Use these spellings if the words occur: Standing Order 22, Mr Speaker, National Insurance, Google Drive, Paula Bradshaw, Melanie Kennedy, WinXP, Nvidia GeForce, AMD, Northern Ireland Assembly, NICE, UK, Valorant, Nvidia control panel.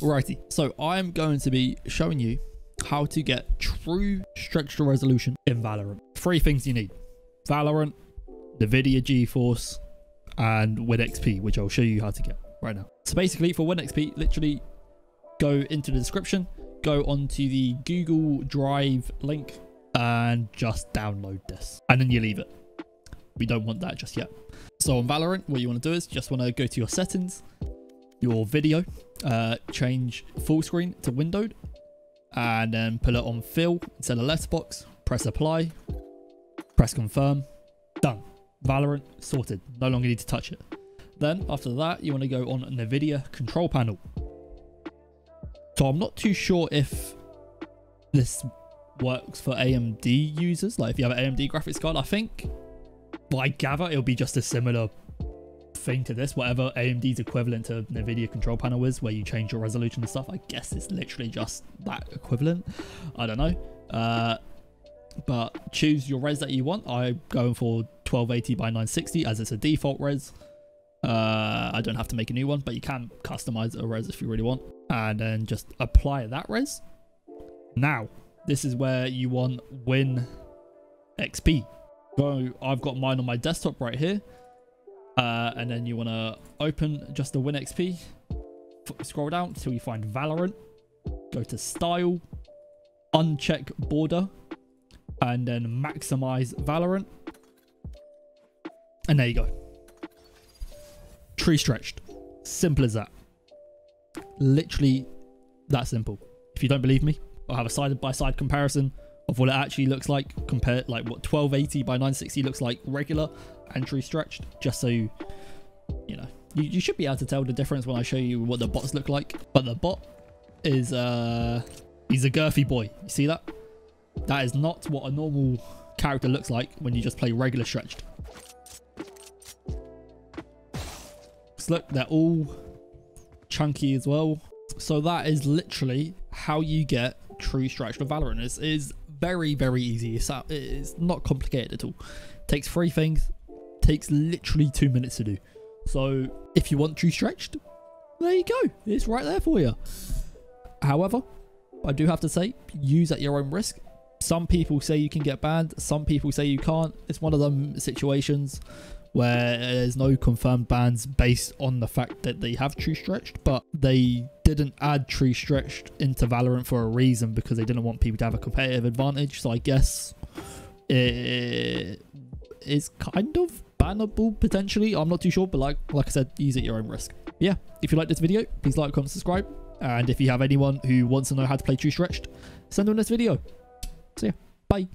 Righty, so I'm going to be showing you how to get true structural resolution in Valorant. Three things you need: Valorant, Nvidia GeForce, and WinXP, which I'll show you how to get right now. So basically, for WinXP, literally go into the description, go onto the Google Drive link, and just download this, and then you leave it. We don't want that just yet. So on Valorant, what you want to do is just want to go to your settings, your video, change full screen to windowed, and then put it on fill instead of letterbox. Press apply, press confirm, done. Valorant sorted, no longer need to touch it. Then after that, you want to go on Nvidia control panel. So I'm not too sure if this works for AMD users, like if you have an AMD graphics card. I think, but I gather it'll be just a similar thing to this, whatever AMD's equivalent to Nvidia control panel is, where you change your resolution and stuff. I guess it's literally just that equivalent, I don't know. But choose your res that you want. I'm going for 1280 by 960 as it's a default res. I don't have to make a new one, but you can customize a res if you really want, and then just apply that res. Now this is where you want WinXP. So I've got mine on my desktop right here. And then you want to open just the WinXP, scroll down until you find Valorant, go to Style, uncheck Border, and then Maximize Valorant. And there you go. Tree stretched. Simple as that. Literally that simple. If you don't believe me, I'll have a side-by-side comparison of what it actually looks like compared, like what 1280 by 960 looks like regular and true stretched, just so you should be able to tell the difference when I show you what the bots look like. But the bot is he's a girthy boy. You see that? That is not what a normal character looks like when you just play regular stretched. So look, they're all chunky as well. So that is literally how you get true stretch for Valorant. It is very, very easy. It's not complicated at all. It takes three things. It takes literally 2 minutes to do. So if you want true stretched, there you go. It's right there for you. However, I do have to say, use at your own risk. Some people say you can get banned. Some people say you can't. It's one of them situations where there's no confirmed bans based on the fact that they have true stretched, but they didn't add true stretched into Valorant for a reason, because they didn't want people to have a competitive advantage. So I guess it is kind of bannable potentially. I'm not too sure, but like I said, use it at your own risk. Yeah, if you like this video, please like, comment, subscribe, and if you have anyone who wants to know how to play true stretched, send them this video. See ya. Bye.